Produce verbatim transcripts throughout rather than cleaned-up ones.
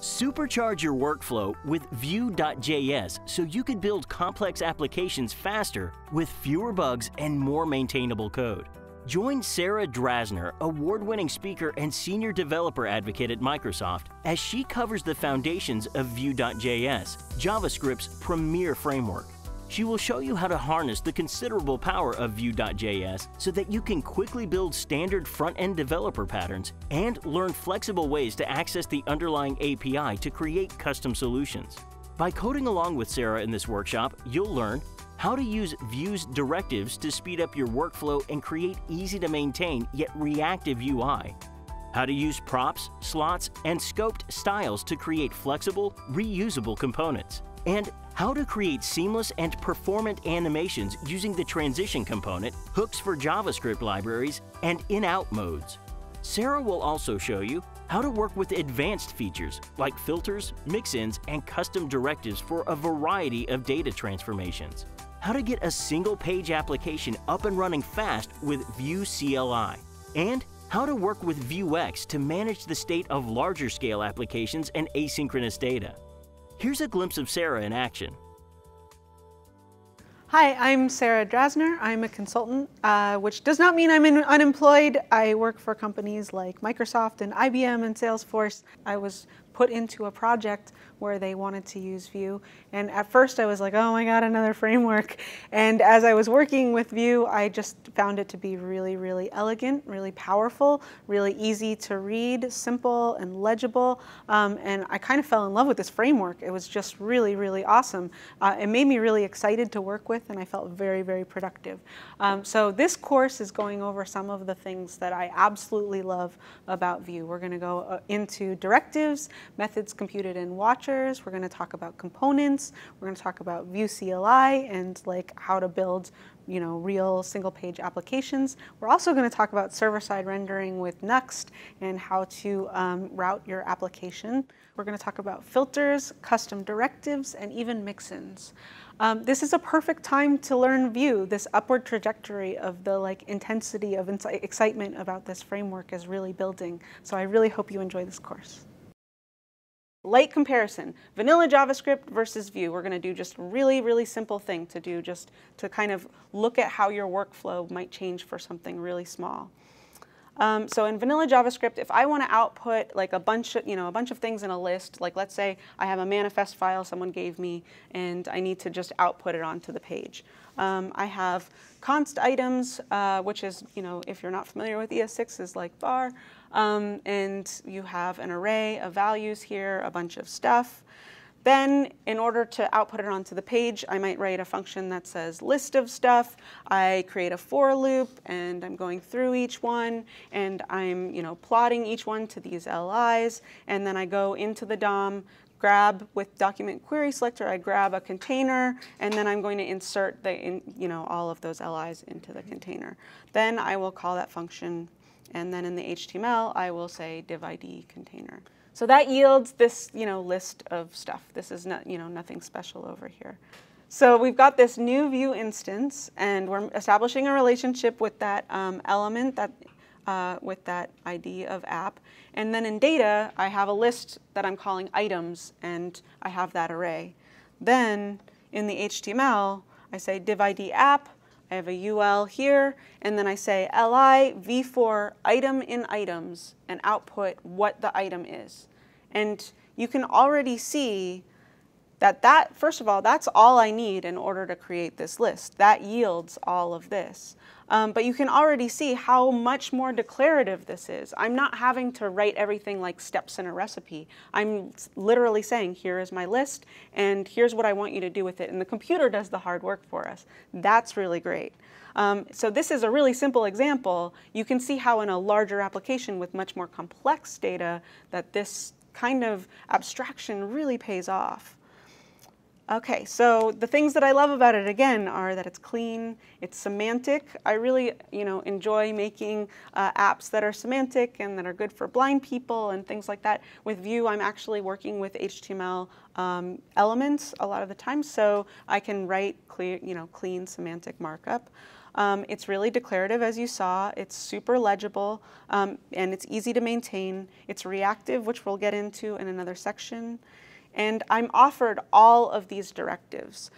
Supercharge your workflow with Vue dot J S so you can build complex applications faster with fewer bugs and more maintainable code. Join Sarah Drasner, award-winning speaker and senior developer advocate at Microsoft, as she covers the foundations of Vue dot J S, JavaScript's premier framework. She will show you how to harness the considerable power of Vue dot J S so that you can quickly build standard front-end developer patterns and learn flexible ways to access the underlying A P I to create custom solutions. By coding along with Sarah in this workshop, you'll learn how to use Vue's directives to speed up your workflow and create easy-to-maintain yet reactive U I. How to use props, slots, and scoped styles to create flexible, reusable components. And how to create seamless and performant animations using the transition component, hooks for JavaScript libraries, and in-out modes. Sarah will also show you how to work with advanced features like filters, mixins, and custom directives for a variety of data transformations. How to get a single-page application up and running fast with Vue C L I. And how to work with Vuex to manage the state of larger-scale applications and asynchronous data. Here's a glimpse of Sarah in action. Hi, I'm Sarah Drasner. I'm a consultant, uh, which does not mean I'm in unemployed. I work for companies like Microsoft and I B M and Salesforce. I was put into a project where they wanted to use Vue. And at first I was like, oh my God, another framework. And as I was working with Vue, I just found it to be really, really elegant, really powerful, really easy to read, simple and legible. Um, and I kind of fell in love with this framework. It was just really, really awesome. Uh, it made me really excited to work with, and I felt very, very productive. Um, so this course is going over some of the things that I absolutely love about Vue. We're going to go uh, into directives, methods computed in Watcher. We're going to talk about components. We're going to talk about Vue C L I and like how to build, you know, real single-page applications. We're also going to talk about server-side rendering with Nuxt and how to um, route your application. We're going to talk about filters, custom directives, and even mixins. Um, this is a perfect time to learn Vue. This upward trajectory of the like intensity of excitement about this framework is really building. So I really hope you enjoy this course. Light comparison, vanilla JavaScript versus Vue. We're going to do just a really, really simple thing to do just to kind of look at how your workflow might change for something really small. Um, so in vanilla JavaScript, if I want to output like a bunch of, you know, a bunch of things in a list, like let's say I have a manifest file someone gave me and I need to just output it onto the page. Um, I have const items, uh, which is, you know, if you're not familiar with E S six, is like var. Um, and you have an array of values here, a bunch of stuff. Then, in order to output it onto the page, I might write a function that says list of stuff. I create a for loop, and I'm going through each one, and I'm, you know, plotting each one to these L Is, and then I go into the D O M, grab with document query selector, I grab a container, and then I'm going to insert the, in, you know, all of those L Is into the container. Then I will call that function. And then in the H T M L, I will say div I D container. So that yields this, you know, list of stuff. This is not, you know, nothing special over here. So we've got this new Vue instance, and we're establishing a relationship with that um, element, that uh, with that I D of app. And then in data, I have a list that I'm calling items, and I have that array. Then in the H T M L, I say div I D app. I have a U L here, and then I say L I v four item in items and output what the item is. And you can already see that that, first of all, that's all I need in order to create this list. That yields all of this. Um, but you can already see how much more declarative this is. I'm not having to write everything like steps in a recipe. I'm literally saying, here is my list, and here's what I want you to do with it. And the computer does the hard work for us. That's really great. Um, so this is a really simple example. You can see how in a larger application with much more complex data that this kind of abstraction really pays off. Okay, so the things that I love about it, again, are that it's clean, it's semantic. I really, you know, enjoy making uh, apps that are semantic and that are good for blind people and things like that. With Vue, I'm actually working with H T M L um, elements a lot of the time, so I can write clear, you know, clean semantic markup. Um, it's really declarative, as you saw. It's super legible, um, and it's easy to maintain. It's reactive, which we'll get into in another section. And I'm offered all of these directives.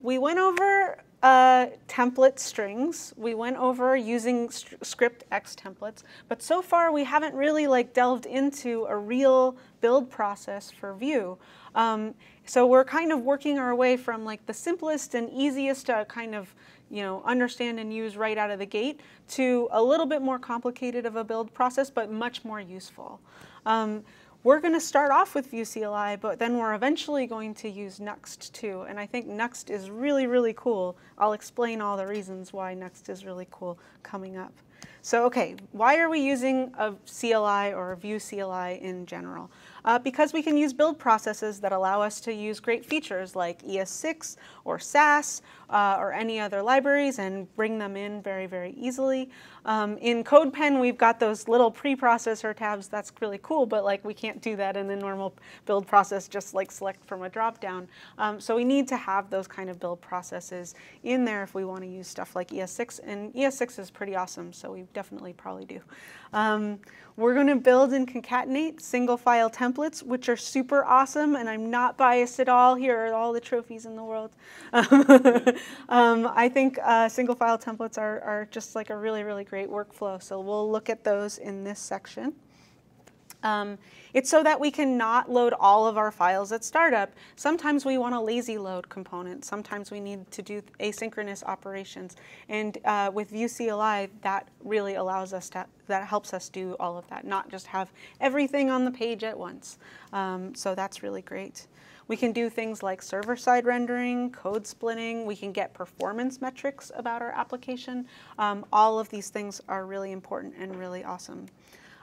We went over uh, template strings. We went over using script X templates. But so far, we haven't really like delved into a real build process for Vue. Um, so we're kind of working our way from like the simplest and easiest to kind of you know understand and use right out of the gate to a little bit more complicated of a build process, but much more useful. Um, We're going to start off with Vue C L I, but then we're eventually going to use Nuxt too. And I think Nuxt is really, really cool. I'll explain all the reasons why Nuxt is really cool coming up. So okay, why are we using a C L I or a Vue C L I in general? Uh, because we can use build processes that allow us to use great features like E S six or Sass uh, or any other libraries and bring them in very, very easily. Um, in CodePen, we've got those little preprocessor tabs. That's really cool, but like we can't do that in the normal build process, just like select from a dropdown. Um, so we need to have those kind of build processes in there if we want to use stuff like E S six. And E S six is pretty awesome, so we definitely probably do. Um, we're going to build and concatenate single file templates, which are super awesome, and I'm not biased at all. Here are all the trophies in the world. um, I think uh, single file templates are, are just like a really, really great workflow, so we'll look at those in this section. Um, it's so that we can not load all of our files at startup. Sometimes we want a lazy load component. Sometimes we need to do asynchronous operations. And uh, with Vue C L I, that really allows us to, that helps us do all of that, not just have everything on the page at once. Um, so that's really great. We can do things like server-side rendering, code splitting. We can get performance metrics about our application. Um, all of these things are really important and really awesome.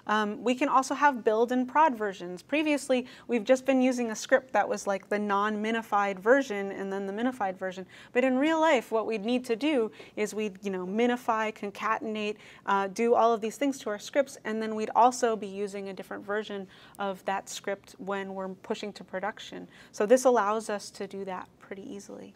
Um, we can also have build and prod versions. Previously, we've just been using a script that was like the non-minified version and then the minified version. But in real life, what we'd need to do is we'd you know, minify, concatenate, uh, do all of these things to our scripts, and then we'd also be using a different version of that script when we're pushing to production. So this allows us to do that pretty easily.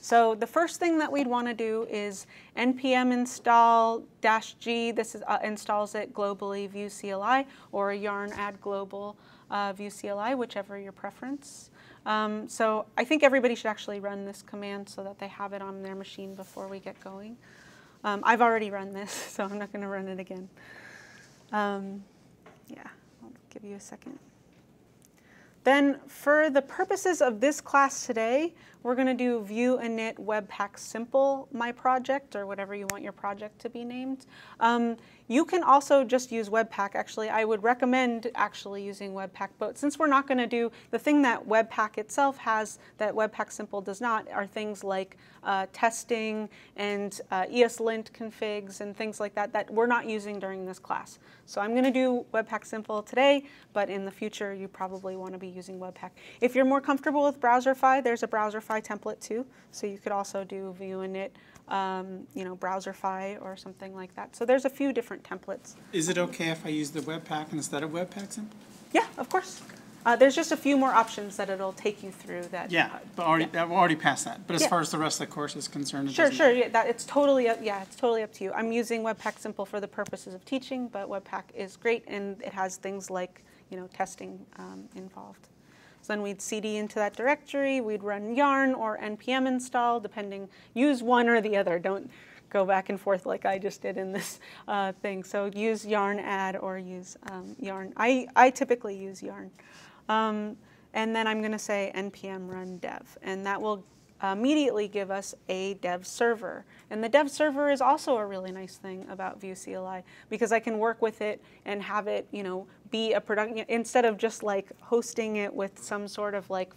So the first thing that we'd want to do is npm install dash g. This is, uh, installs it globally Vue C L I, or yarn add global uh, Vue C L I, whichever your preference. Um, so I think everybody should actually run this command so that they have it on their machine before we get going. Um, I've already run this, so I'm not going to run it again. Um, yeah, I'll give you a second. Then for the purposes of this class today, we're going to do Vue init Webpack simple my project, or whatever you want your project to be named. Um, you can also just use Webpack. Actually, I would recommend actually using Webpack, but since we're not going to do the thing that Webpack itself has that Webpack simple does not, are things like uh, testing and uh, ESLint configs and things like that that we're not using during this class. So I'm going to do Webpack simple today, but in the future you probably want to be using Webpack. If you're more comfortable with Browserify, there's a Browserify template too, so you could also do Vue init, um, you know, Browserify or something like that. So there's a few different templates. Is it okay if I use the Webpack instead of Webpack simple? Yeah, of course. Uh, there's just a few more options that it'll take you through. That yeah, but already yeah. I've already passed that. But as yeah. far as the rest of the course is concerned, it sure, sure, yeah, that it's totally up, yeah, it's totally up to you. I'm using Webpack simple for the purposes of teaching, but Webpack is great, and it has things like, you know, testing um, involved. So then we'd cd into that directory, we'd run yarn or npm install, depending, use one or the other. Don't go back and forth like I just did in this uh, thing. So use yarn add or use um, yarn. I, I typically use yarn. Um, and then I'm going to say npm run dev, and that will immediately give us a dev server. And the dev server is also a really nice thing about Vue C L I, because I can work with it and have it, you know, be a production, instead of just like hosting it with some sort of like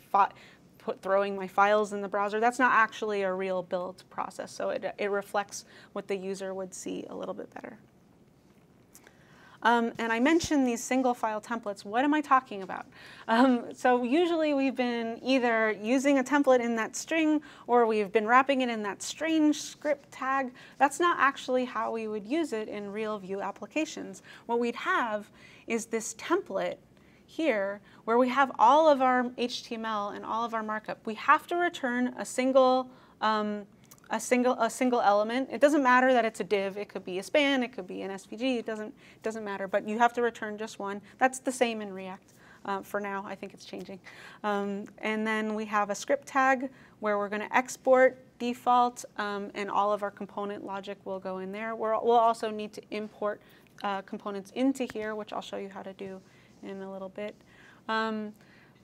put, throwing my files in the browser. That's not actually a real build process, so it, it reflects what the user would see a little bit better. Um, and I mentioned these single file templates. What am I talking about? Um, so usually we've been either using a template in that string, or we've been wrapping it in that strange script tag. That's not actually how we would use it in real Vue applications. What we'd have is this template here, where we have all of our H T M L and all of our markup. We have to return a single um, a single, a single element. It doesn't matter that it's a div. It could be a span. It could be an S V G. It doesn't, it doesn't matter. But you have to return just one. That's the same in React. Uh, for now, I think it's changing. Um, and then we have a script tag where we're going to export default, um, and all of our component logic will go in there. We're, we'll also need to import uh, components into here, which I'll show you how to do in a little bit. Um,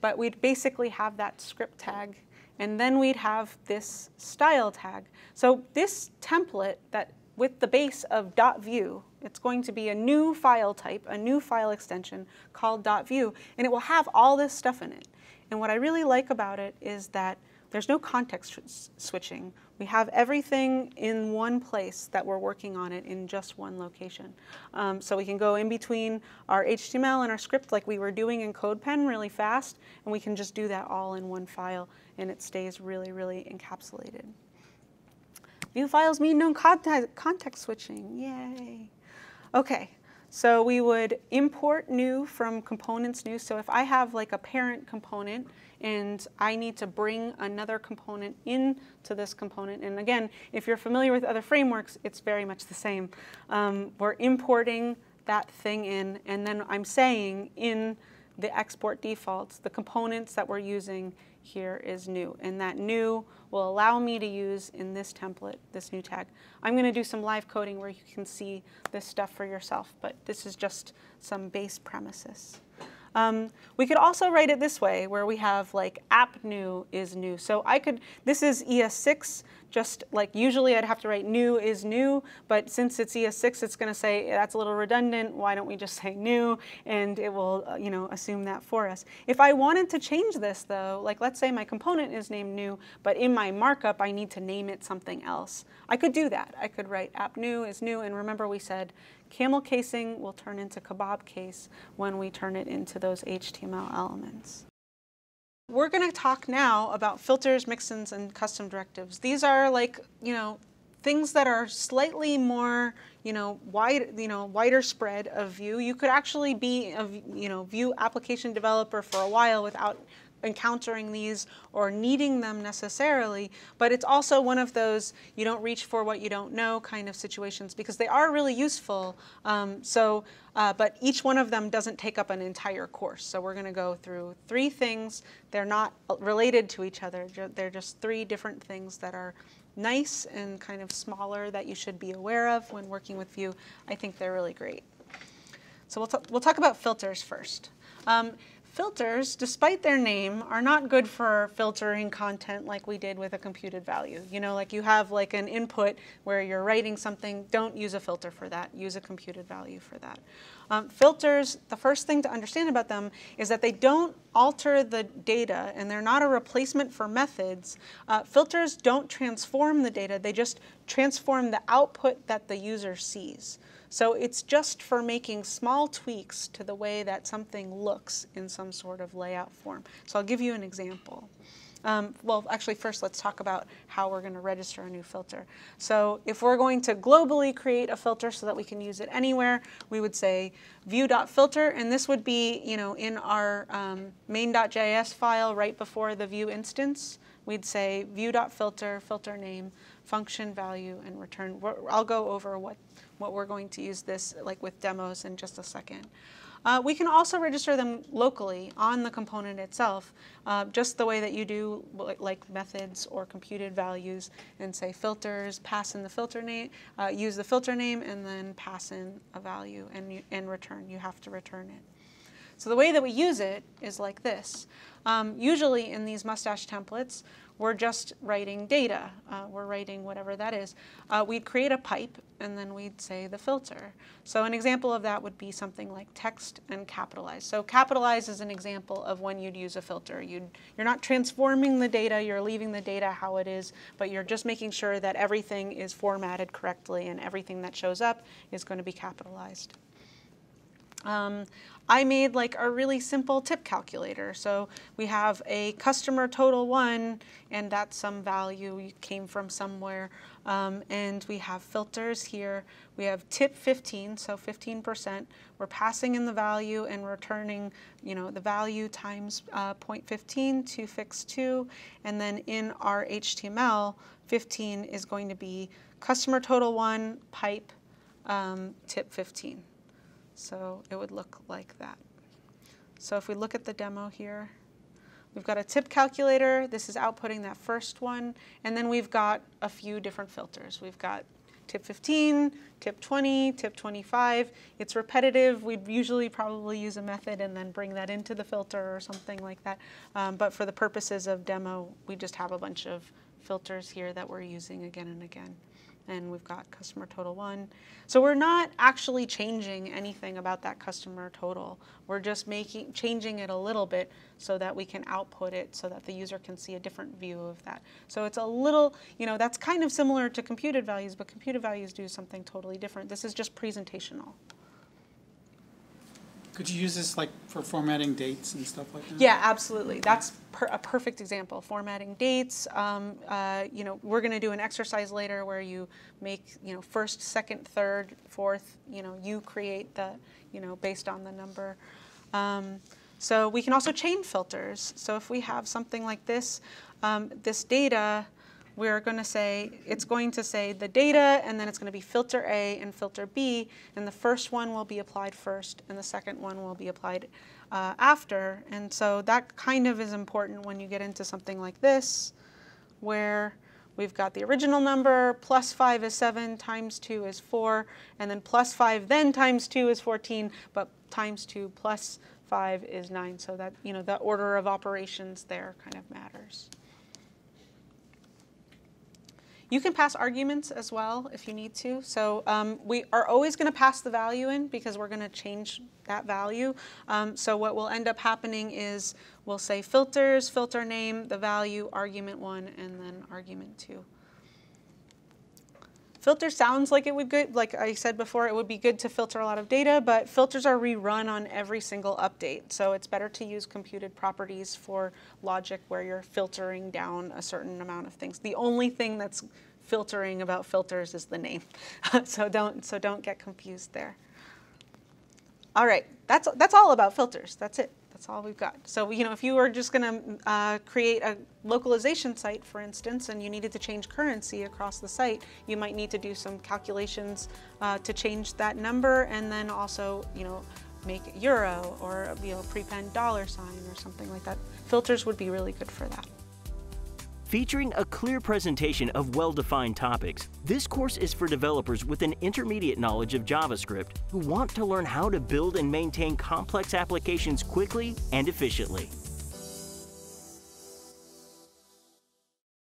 but we'd basically have that script tag. And then we'd have this style tag. So this template that with the base of .vue, it's going to be a new file type, a new file extension called .vue, and it will have all this stuff in it. And what I really like about it is that there's no context switching. We have everything in one place that we're working on it in just one location. Um, so we can go in between our H T M L and our script like we were doing in CodePen really fast, and we can just do that all in one file, and it stays really, really encapsulated. Vue files mean no context, context switching, yay. Okay, so we would import new from components new. So if I have like a parent component, and I need to bring another component into this component. And again, if you're familiar with other frameworks, it's very much the same. Um, we're importing that thing in, and then I'm saying in the export defaults, the components that we're using here is new. And that new will allow me to use in this template, this new tag. I'm going to do some live coding where you can see this stuff for yourself, but this is just some base premises. Um, we could also write it this way, where we have like app new is new. So I could, this is E S six, just like usually I'd have to write new is new, but since it's E S six, it's going to say that's a little redundant. Why don't we just say new? And it will, you know, assume that for us. If I wanted to change this though, like let's say my component is named new, but in my markup, I need to name it something else. I could do that. I could write app new is new. And remember we said camel casing will turn into kebab case when we turn it into those H T M L elements. We're going to talk now about filters, mixins, and custom directives. These are like, you know, things that are slightly more, you know, wide, you know, wider spread of Vue. You could actually be a, you know, Vue application developer for a while without encountering these or needing them necessarily, but it's also one of those you don't reach for what you don't know kind of situations because they are really useful. Um, so, uh, but each one of them doesn't take up an entire course. So we're going to go through three things. They're not related to each other. They're just three different things that are nice and kind of smaller that you should be aware of when working with Vue. I think they're really great. So we'll, we'll talk about filters first. Um, Filters, despite their name, are not good for filtering content like we did with a computed value. You know, like you have like an input where you're writing something, don't use a filter for that. Use a computed value for that. Um, filters, the first thing to understand about them is that they don't alter the data and they're not a replacement for methods. Uh, filters don't transform the data, they just transform the output that the user sees. So it's just for making small tweaks to the way that something looks in some sort of layout form. So I'll give you an example. Um, well, actually, first let's talk about how we're going to register a new filter. So if we're going to globally create a filter so that we can use it anywhere, we would say view.filter, and this would be, you know, in our um, main.js file right before the view instance. We'd say view.filter, filter name, function value, and return. I'll go over what, what we're going to use this like with demos in just a second. Uh, we can also register them locally on the component itself, uh, just the way that you do like methods or computed values and say filters, pass in the filter name, uh, use the filter name, and then pass in a value and, you, and return. You have to return it. So the way that we use it is like this. Um, usually in these mustache templates, we're just writing data. Uh, we're writing whatever that is. Uh, we'd create a pipe, and then we'd say the filter. So an example of that would be something like text and capitalize. So capitalize is an example of when you'd use a filter. You'd, you're not transforming the data. You're leaving the data how it is, but you're just making sure that everything is formatted correctly, and everything that shows up is going to be capitalized. Um, I made like a really simple tip calculator. So we have a customer total one, and that's some value came from somewhere. Um, and we have filters here. We have tip fifteen, so fifteen percent. We're passing in the value and returning, you know, the value times uh, zero point one five to fix two. And then in our H T M L, fifteen is going to be customer total one, pipe, um, tip fifteen. So it would look like that. So if we look at the demo here, we've got a tip calculator. This is outputting that first one. And then we've got a few different filters. We've got tip fifteen, tip twenty, tip twenty-five. It's repetitive. We'd usually probably use a method and then bring that into the filter or something like that. Um, but for the purposes of demo, we just have a bunch of filters here that we're using again and again. And we've got customer total one. So we're not actually changing anything about that customer total. We're just making changing it a little bit so that we can output it so that the user can see a different view of that. So it's a little, you know, that's kind of similar to computed values, but computed values do something totally different. This is just presentational. Could you use this like for formatting dates and stuff like that? Yeah, absolutely. That's per a perfect example. Formatting dates. Um, uh, you know, we're going to do an exercise later where you make, you know, first, second, third, fourth. You know, you create the, you know, based on the number. Um, so we can also chain filters. So if we have something like this, um, this data, we're going to say, it's going to say the data, and then it's going to be filter A and filter B, and the first one will be applied first, and the second one will be applied uh, after. And so that kind of is important when you get into something like this, where we've got the original number, plus five is seven, times two is four, and then plus five, then times two is fourteen, but times two plus five is nine. So that, you know, the order of operations there kind of matters. You can pass arguments as well if you need to. So um, we are always going to pass the value in because we're going to change that value. Um, so what will end up happening is we'll say filters, filter name, the value, argument one, and then argument two. Filter sounds like it would good, like I said before, it would be good to filter a lot of data, but filters are rerun on every single update. So it's better to use computed properties for logic where you're filtering down a certain amount of things. The only thing that's filtering about filters is the name. so don't so don't get confused there. All right, that's that's all about filters. That's it. That's all we've got. So, you know, if you were just going to uh, create a localization site, for instance, and you needed to change currency across the site, you might need to do some calculations uh, to change that number, and then also, you know, make it euro or, you know, prepend dollar sign or something like that. Filters would be really good for that. Featuring a clear presentation of well-defined topics, this course is for developers with an intermediate knowledge of JavaScript who want to learn how to build and maintain complex applications quickly and efficiently.